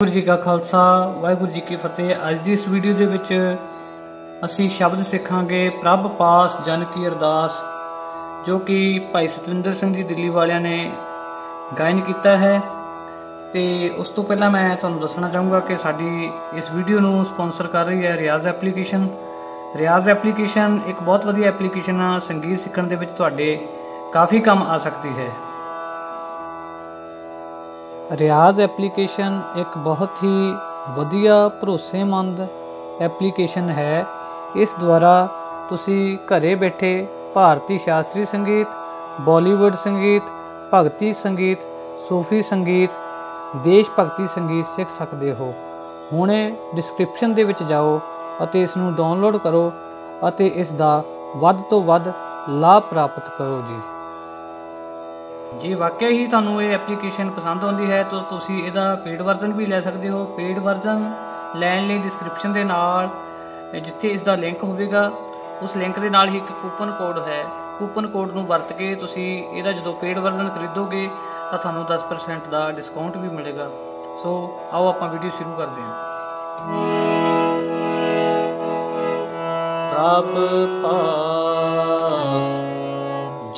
वाहिगुरू जी का खालसा वाहिगुरू जी की फतेह। अज की इस वीडियो दे विच असी शब्द सीखांगे प्रभ पास जन की अरदास, जो कि भाई सतविंदर सिंह जी दिल्ली वालियां ने गायन किया है। तो उस तो पहला मैं तुहानूं दसना चाहूँगा कि साडी इस वीडियो नूं स्पॉन्सर कर रही है रियाज एप्लीकेशन। रियाज एप्लीकेशन एक बहुत वधिया एप्लीकेशन आ, संगीत सीखण दे विच तुहाडे काफ़ी काम आ सकती है। रियाज एप्लीकेशन एक बहुत ही वधिया भरोसेमंद एप्लीकेशन है। इस द्वारा तुसी घरे बैठे भारतीय शास्त्रीय संगीत, बॉलीवुड संगीत, भगती संगीत, सूफी संगीत, देश भगती संगीत सीख सकते हो। हुणे डिस्क्रिप्शन दे विच जाओ अते इस नूं डाउनलोड करो अते इस दा वध तो वध लाभ प्राप्त करो जी। जे वाकई ही तुहानूं ये एप्लीकेशन पसंद आती है तो तुसी इहदा पेड वर्जन भी ले सकते हो। पेड वर्जन लैण लई डिस्क्रिप्शन दे नाल जिथे इसका लिंक होगा उस लिंक दे नाल ही एक कूपन कोड है। कूपन कोड नूं वरत के तुसी इहदा जदों पेड वर्जन खरीदोगे तो तुहानूं 10% का डिस्काउंट भी मिलेगा। सो आओ आपां वीडियो शुरू करते हैं। प्रभ पास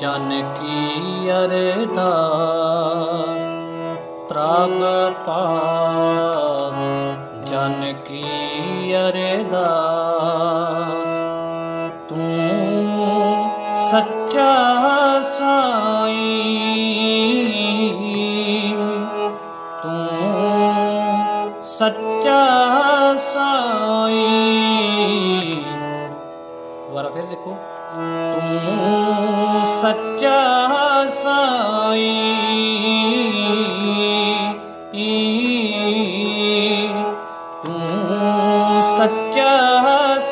जन की अरदास, प्रभ पास जन की अरदास, तू सच्चा साईं, तू सच्चा साईं। फिर देखो, तू सच्चा साईं, तू सच्चा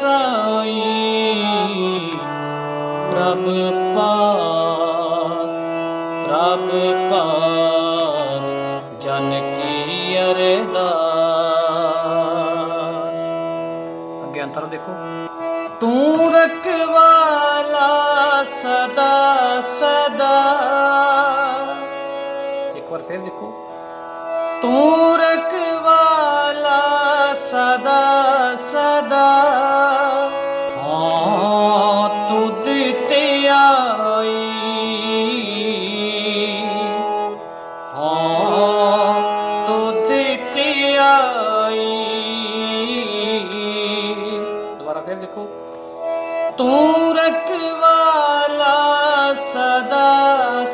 साईं। प्रभ पास जन की अरदास। अगे अंतर देखो, तू रखवाला सदा सदा। एक बार फिर देखो, तू रखवाला सदा सदा। हाँ तुद ते आई, हाँ तुद ते आई। दोबारा फिर देखो, तू रखवाला सदा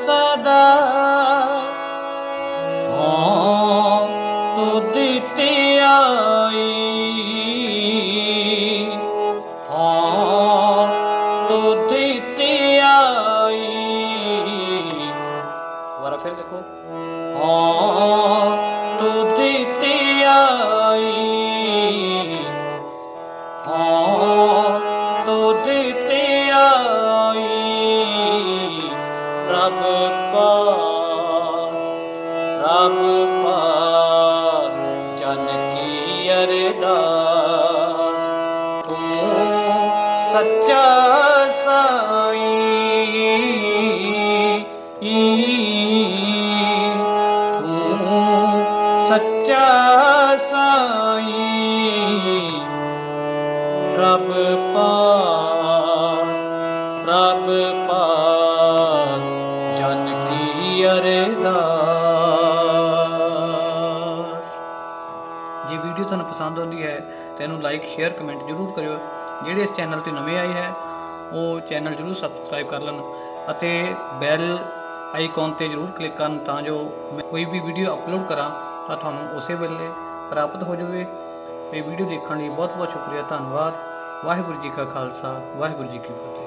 सदा। हाँ तुद ते आई, हाँ तुद ते आई। दोबारा फिर देखो, हाँ तुद ते आई, हाँ ते आई। प्रभ पास जन की अरदास, तू सच्चा साईं, तू सच्चा साईं। प्रभ पास पास जन की अरदास। जे वीडियो तुहानूं पसंद आती है तो इन्हूं लाइक शेयर कमेंट जरूर करियो। जिहड़े इस चैनल ते नवे आए हैं वो चैनल जरूर सबसक्राइब कर लें अते बैल आइकॉन ते जरूर क्लिक करन तां जो मैं कोई भी वीडियो अपलोड करा तो तुहानूं उसे वेले प्राप्त हो जाए। ये वीडियो देखने बहुत बहुत शुक्रिया, धन्यवाद। वाहिगुरू जी का खालसा वाहिगुरू जी की फतेह।